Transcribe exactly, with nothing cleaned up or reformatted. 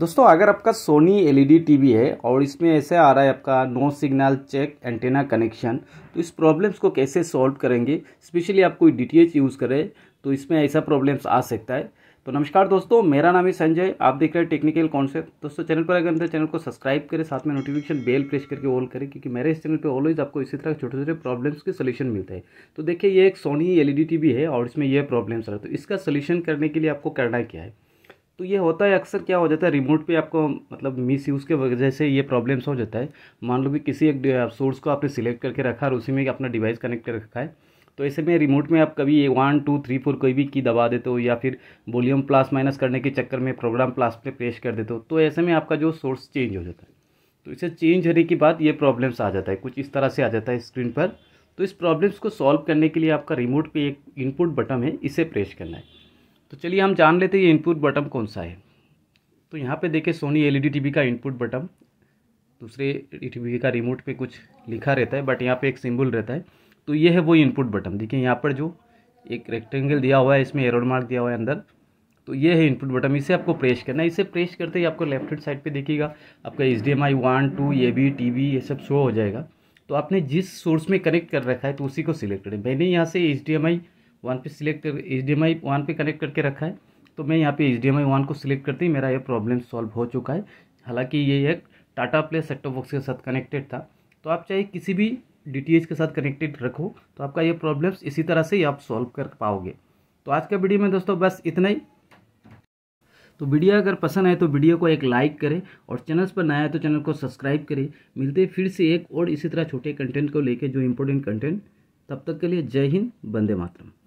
दोस्तों अगर आपका सोनी एलईडी टीवी है और इसमें ऐसे आ रहा है आपका no signal check antenna connection, तो इस प्रॉब्लम्स को कैसे सॉल्व करेंगे। स्पेशली आप कोई डीटीएच यूज़ करें तो इसमें ऐसा प्रॉब्लम्स आ सकता है। तो नमस्कार दोस्तों, मेरा नाम है संजय, आप देख रहे हैं टेक्निकल कॉन्सेप्ट। दोस्तों चैनल पर अगर चैनल को सब्सक्राइब करें, साथ में नोटिफिकेशन बेल प्रेस करके ऑल करें, क्योंकि मेरे इस चैनल पे ऑलवेज आपको इसी तरह छोटे छोटे प्रॉब्लम्स के सोल्यूशन मिलते हैं। तो देखिए ये एक सोनी एलईडी टीवी है और इसमें यह प्रॉब्लम्स आ रहा है, तो इसका सोल्यूशन करने के लिए आपको करना क्या है। तो ये होता है अक्सर क्या हो जाता है, रिमोट पे आपको मतलब मिस यूज़ के वजह से ये प्रॉब्लम्स हो जाता है। मान लो कि किसी एक सोर्स को आपने सिलेक्ट करके रखा और उसी में अपना डिवाइस कनेक्ट कर रखा है, तो ऐसे में रिमोट में आप कभी वन टू थ्री फोर कोई भी की दबा देते हो, या फिर वॉल्यूम प्लस माइनस करने के चक्कर में प्रोग्राम प्लस पे प्रेस कर देते हो, तो ऐसे में आपका जो सोर्स चेंज हो जाता है। तो इसे चेंज होने के बाद ये प्रॉब्लम्स आ जाता है, कुछ इस तरह से आ जाता है स्क्रीन पर। तो इस प्रॉब्लम्स को सॉल्व करने के लिए आपका रिमोट पे एक इनपुट बटन है, इसे प्रेस करना है। तो चलिए हम जान लेते हैं ये इनपुट बटन कौन सा है। तो यहाँ पे देखिए सोनी एलईडी टीवी का इनपुट बटन, दूसरे टीवी का रिमोट पे कुछ लिखा रहता है बट यहाँ पे एक सिंबल रहता है, तो ये है वो इनपुट बटन। देखिए यहाँ पर जो एक रेक्टेंगल दिया हुआ है, इसमें एरो मार्क दिया हुआ है अंदर, तो ये है इनपुट बटन, इसे आपको प्रेस करना है। इसे प्रेस करते ही आपको लेफ्ट हैंड साइड पर देखिएगा आपका H D M I one two A B T V ये सब शो हो जाएगा। तो आपने जिस सोर्स में कनेक्ट कर रखा है तो उसी को सिलेक्ट करें। मैंने यहाँ से H D M I one पे सिलेक्ट कर H D M I one पे कनेक्ट करके रखा है, तो मैं यहाँ पे H D M I one को सिलेक्ट करते ही मेरा ये प्रॉब्लम सॉल्व हो चुका है। हालांकि ये एक Tata play set top box के साथ कनेक्टेड था, तो आप चाहे किसी भी डी टी एच के साथ कनेक्टेड रखो तो आपका ये प्रॉब्लम्स इसी तरह से आप सॉल्व कर पाओगे। तो आज के वीडियो में दोस्तों बस इतना ही। तो वीडियो अगर पसंद आए तो वीडियो को एक लाइक करें और चैनल पर नया है तो चैनल को सब्सक्राइब करें। मिलते हैं फिर से एक और इसी तरह छोटे कंटेंट को लेकर, जो इंपॉर्टेंट कंटेंट। तब तक के लिए जय हिंद, वंदे मातरम।